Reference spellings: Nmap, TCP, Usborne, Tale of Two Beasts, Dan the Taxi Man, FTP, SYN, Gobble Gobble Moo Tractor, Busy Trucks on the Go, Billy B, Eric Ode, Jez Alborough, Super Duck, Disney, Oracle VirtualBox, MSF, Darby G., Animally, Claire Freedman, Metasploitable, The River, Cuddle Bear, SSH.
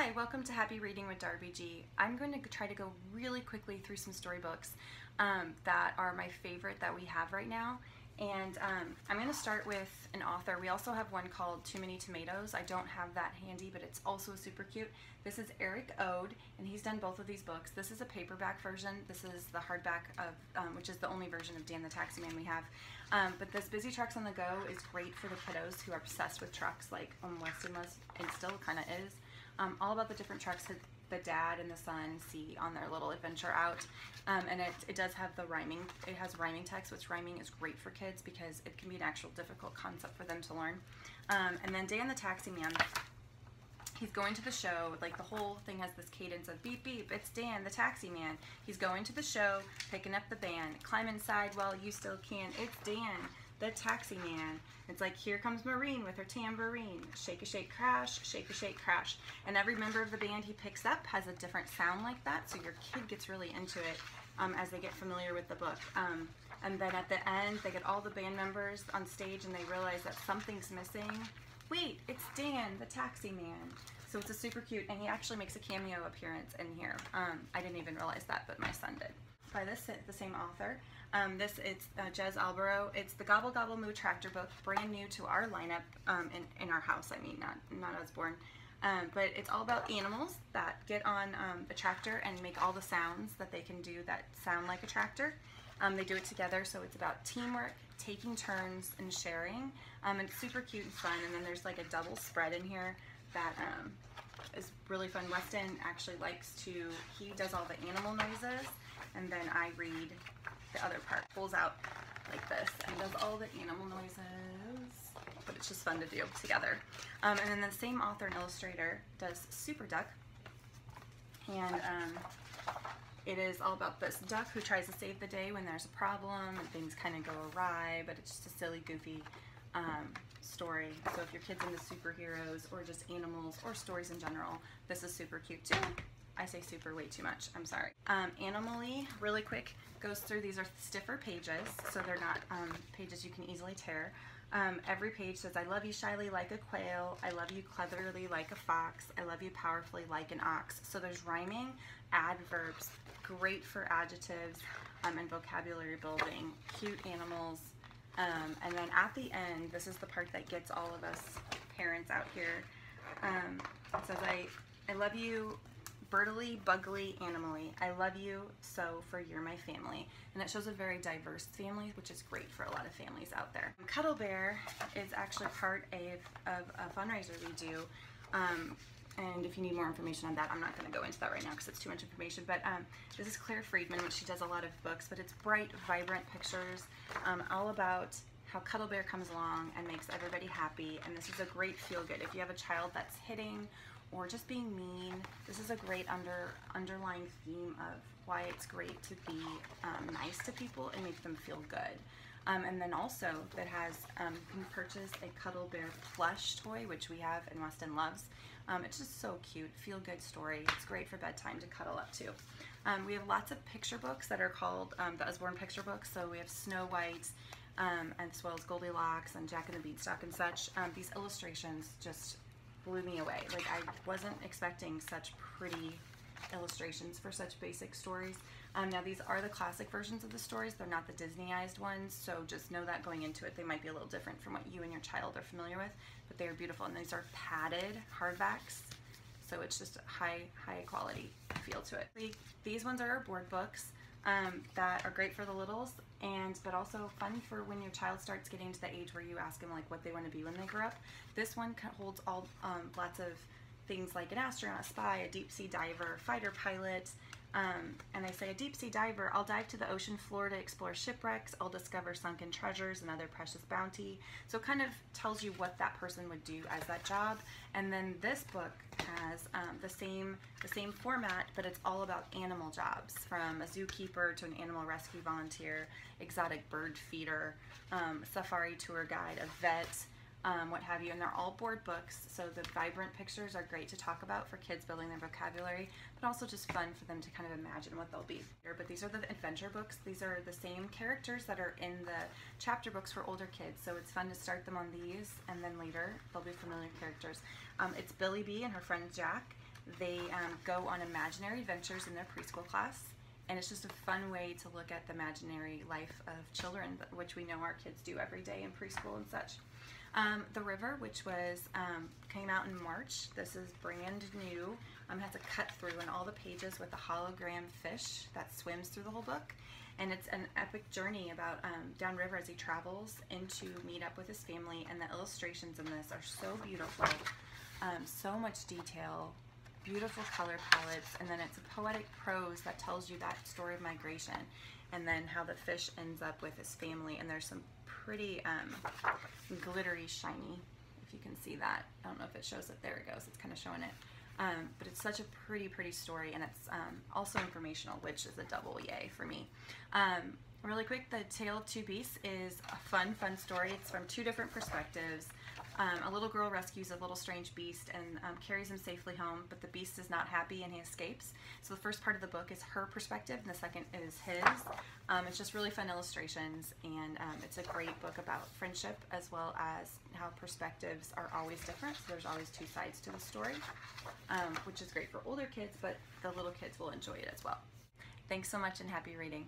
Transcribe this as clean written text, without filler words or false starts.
Hi, welcome to Happy Reading with Darby G. I'm going to try to go really quickly through some storybooks that are my favorite that we have right now. And I'm going to start with an author. We also have one called Too Many Tomatoes. I don't have that handy, but it's also super cute. This is Eric Ode, and he's done both of these books. This is a paperback version. This is the hardback of, which is the only version of Dan the Taxi Man we have. But this Busy Trucks on the Go is great for the kiddos who are obsessed with trucks, like Weston was, and still kind of is. All about the different trucks that the dad and the son see on their little adventure out, and it does have the rhyming. It has rhyming text, which rhyming is great for kids because it can be an actual difficult concept for them to learn. And then Dan the Taxi Man, he's going to the show. Like, the whole thing has this cadence of beep beep, it's Dan the Taxi Man. He's going to the show, picking up the band, climb inside while you still can, it's Dan the Taxi Man. It's like, here comes Maureen with her tambourine. Shake a shake crash. And every member of the band he picks up has a different sound like that, so your kid gets really into it as they get familiar with the book. And then at the end, they get all the band members on stage and they realize that something's missing. Wait, it's Dan the Taxi Man. So it's a super cute, and he actually makes a cameo appearance in here. I didn't even realize that, but my son did. By the same author. It's Jez Alborough. It's the Gobble Gobble Moo Tractor book, brand new to our lineup in our house. I mean, not Usborne, but it's all about animals that get on a tractor and make all the sounds that they can do that sound like a tractor. They do it together, so it's about teamwork, taking turns, and sharing. It's super cute and fun. And then there's like a double spread in here that is really fun. Weston actually he does all the animal noises, and then I read the other part, pulls out like this and does all the animal noises, but it's just fun to do together. And then the same author and illustrator does Super Duck, and it is all about this duck who tries to save the day when there's a problem and things kind of go awry, but it's just a silly, goofy story. So if your kid's into superheroes or just animals or stories in general, this is super cute too. I say super way too much, I'm sorry. Animally, really quick, goes through, these are stiffer pages, so they're not pages you can easily tear. Every page says, I love you shyly like a quail, I love you cleverly like a fox, I love you powerfully like an ox. So there's rhyming, adverbs, great for adjectives and vocabulary building, cute animals. And then at the end, this is the part that gets all of us parents out here. It says, I love you, birdily, bugly, animally. I love you, so for you're my family. And it shows a very diverse family, which is great for a lot of families out there. Cuddle Bear is actually part of a fundraiser we do. And if you need more information on that, I'm not going to go into that right now because it's too much information. But this is Claire Freedman, which she does a lot of books, but it's bright, vibrant pictures, all about how Cuddle Bear comes along and makes everybody happy. And this is a great feel-good. If you have a child that's hitting or just being mean, this is a great underlying theme of why it's great to be nice to people and make them feel good. And then also that has, you can purchase a Cuddle Bear plush toy, which we have and Weston loves. It's just so cute, feel good story. It's great for bedtime to cuddle up to. We have lots of picture books that are called the Usborne picture books. So we have Snow White, as well as Goldilocks and Jack and the Beanstalk and such. These illustrations just blew me away. Like, I wasn't expecting such pretty illustrations for such basic stories. Now these are the classic versions of the stories. They're not the Disneyized ones, so just know that going into it. They might be a little different from what you and your child are familiar with, but they are beautiful. And these are padded hardbacks, so it's just high quality feel to it. These ones are our board books that are great for the littles, but also fun for when your child starts getting to the age where you ask them like what they want to be when they grow up. This one holds all lots of things like an astronaut, a spy, a deep sea diver, fighter pilot, and they say, a deep sea diver, I'll dive to the ocean floor to explore shipwrecks, I'll discover sunken treasures and other precious bounty. So it kind of tells you what that person would do as that job. And then this book has the same format, but it's all about animal jobs, from a zookeeper to an animal rescue volunteer, exotic bird feeder, safari tour guide, a vet, what have you. And they're all board books, so the vibrant pictures are great to talk about for kids building their vocabulary, but also just fun for them to kind of imagine what they'll be. But these are the adventure books. These are the same characters that are in the chapter books for older kids, so it's fun to start them on these, and then later they'll be familiar characters. It's Billy B and her friend Jack. They go on imaginary adventures in their preschool class, and it's just a fun way to look at the imaginary life of children, which we know our kids do every day in preschool and such. The River, which was came out in March. This is brand new. Has a cut through in all the pages with a hologram fish that swims through the whole book, and it's an epic journey about downriver as he travels in to meet up with his family. And the illustrations in this are so beautiful, so much detail, beautiful color palettes, and then it's a poetic prose that tells you that story of migration, and then how the fish ends up with his family. And there's some pretty glittery, shiny, if you can see that. I don't know if it shows it. There it goes. It's kind of showing it. But it's such a pretty story, and it's also informational, which is a double yay for me. Really quick, The Tale of Two Beasts is a fun story. It's from two different perspectives. A little girl rescues a little strange beast and carries him safely home, but the beast is not happy and he escapes. So the first part of the book is her perspective, and the second is his. It's just really fun illustrations, and it's a great book about friendship, as well as how perspectives are always different. So there's always two sides to the story, which is great for older kids, but the little kids will enjoy it as well. Thanks so much and happy reading.